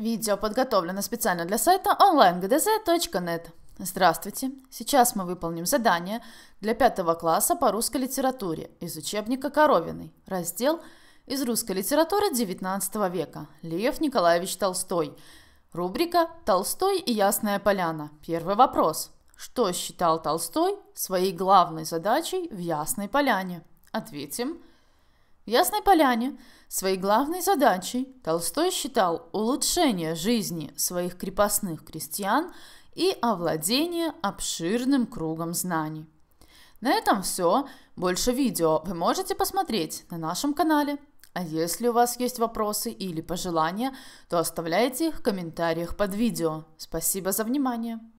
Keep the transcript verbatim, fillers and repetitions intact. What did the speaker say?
Видео подготовлено специально для сайта онлайн гэ дэ зэ точка нет. Здравствуйте! Сейчас мы выполним задание для пятого класса по русской литературе из учебника Коровиной, раздел «Из русской литературы девятнадцатого века. Лев Николаевич Толстой». Рубрика «Толстой и Ясная поляна». Первый вопрос. Что считал Толстой своей главной задачей в Ясной поляне? Ответим. В Ясной поляне своей главной задачей Толстой считал улучшение жизни своих крепостных крестьян и овладение обширным кругом знаний. На этом все. Больше видео вы можете посмотреть на нашем канале. А если у вас есть вопросы или пожелания, то оставляйте их в комментариях под видео. Спасибо за внимание!